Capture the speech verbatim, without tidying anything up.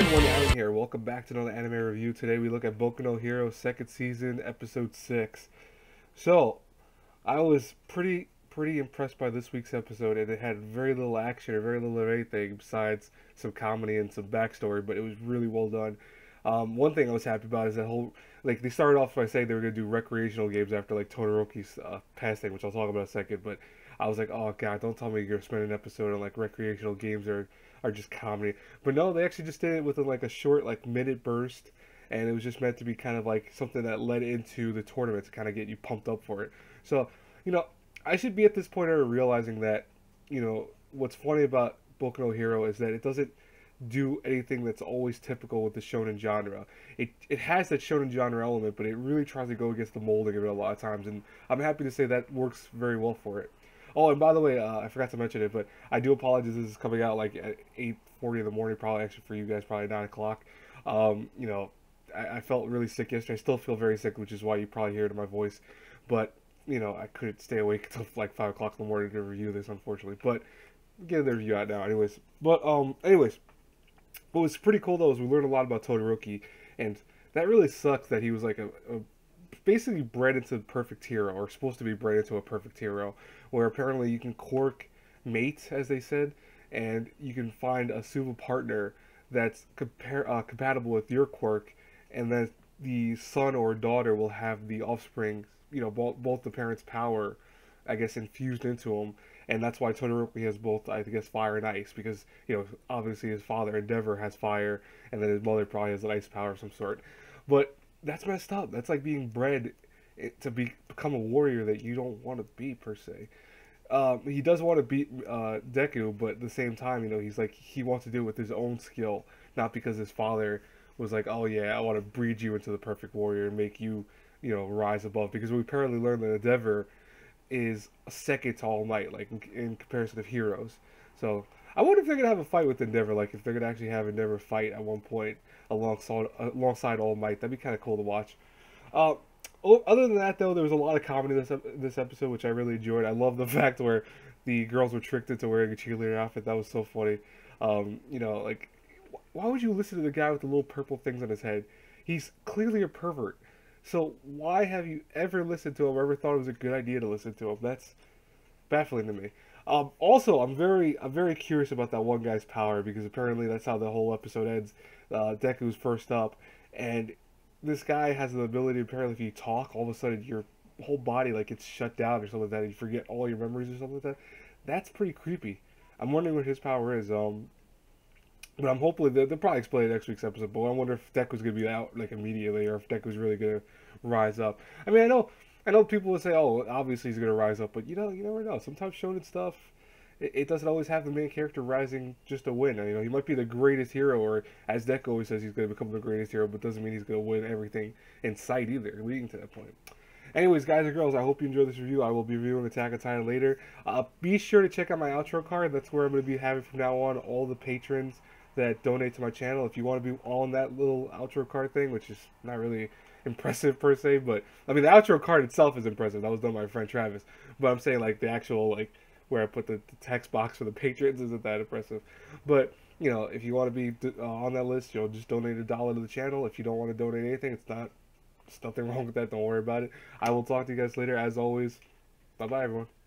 Everyone out here, welcome back to another anime review. Today we look at Boku no Hero second season episode six. So I was pretty pretty impressed by this week's episode, and it had very little action or very little of anything besides some comedy and some backstory, but it was really well done. Um, one thing I was happy about is that whole, like, they started off by saying they were going to do recreational games after, like, Todoroki's uh, passing, which I'll talk about in a second, but I was like, oh god, don't tell me you're spending an episode on, like, recreational games or are just comedy. But no, they actually just did it within, like, a short, like, minute burst, and it was just meant to be kind of like something that led into the tournament to kind of get you pumped up for it. So, you know, I should be at this point already realizing that, you know, what's funny about Boku no Hero is that it doesn't do anything that's always typical with the shonen genre. It it has that shonen genre element, but it really tries to go against the molding of it a lot of times, and I'm happy to say that works very well for it. Oh, and by the way, uh, I forgot to mention it, but I do apologize. This is coming out like at eight forty in the morning, probably, actually for you guys, probably nine o'clock. Um, you know, I, I felt really sick yesterday. I still feel very sick, which is why you probably hear it in my voice. But, you know, I couldn't stay awake until like five o'clock in the morning to review this, unfortunately. But getting the review out now anyways. But, um, anyways, what was pretty cool, though, is we learned a lot about Todoroki. And that really sucks that he was like a... a basically bred into the perfect hero, or supposed to be bred into a perfect hero, where apparently you can cork mate, as they said, and you can find a suitable partner that's compar uh, compatible with your quirk, and then the son or daughter will have the offspring, you know, both, both the parents' power, I guess, infused into them. And that's why Todoroki has both, I guess, fire and ice, because, you know, obviously his father, Endeavor, has fire, and then his mother probably has an ice power of some sort. But that's messed up. That's like being bred to be, become a warrior that you don't want to be, per se. Um, he does want to beat uh, Deku, but at the same time, you know, he's like, he wants to do it with his own skill, not because his father was like, oh yeah, I want to breed you into the perfect warrior and make you, you know, rise above. Because we apparently learned that Endeavor is second to All Might, like, in, in comparison to heroes. So I wonder if they're going to have a fight with Endeavor, like if they're going to actually have Endeavor fight at one point alongside, alongside All Might. That'd be kind of cool to watch. Uh, other than that, though, there was a lot of comedy this this episode, which I really enjoyed. I love the fact where the girls were tricked into wearing a cheerleader outfit. That was so funny. Um, you know, like, why would you listen to the guy with the little purple things on his head? He's clearly a pervert. So why have you ever listened to him or ever thought it was a good idea to listen to him? That's baffling to me. Um, also, I'm very, I'm very curious about that one guy's power, because apparently that's how the whole episode ends. Uh, Deku's first up, and this guy has the ability, apparently, if you talk, all of a sudden your whole body, like, it's shut down or something like that, and you forget all your memories or something like that. That's pretty creepy. I'm wondering what his power is. Um, but I'm hopefully, they'll, they'll probably explain it next week's episode, but I wonder if Deku's going to be out, like, immediately, or if Deku's really going to rise up. I mean, I know... I know people would say, oh, obviously he's going to rise up, but you know, you never know. Sometimes shonen stuff, it, it doesn't always have the main character rising just to win. You know, he might be the greatest hero, or as Deku always says, he's going to become the greatest hero, but doesn't mean he's going to win everything in sight either, leading to that point. Anyways, guys and girls, I hope you enjoyed this review. I will be reviewing Attack of Titan later. Uh, be sure to check out my outro card. That's where I'm going to be having from now on all the patrons that donate to my channel. If you want to be on that little outro card thing, which is not really impressive per se, but I mean the outro card itself is impressive. That was done by my friend Travis, but I'm saying like the actual, like where I put the, the text box for the patrons isn't that impressive. But you know, if you want to be uh, on that list, you'll just donate a dollar to the channel. If you don't want to donate anything, it's not, there's nothing wrong with that. Don't worry about it. I will talk to you guys later. As always, bye bye everyone.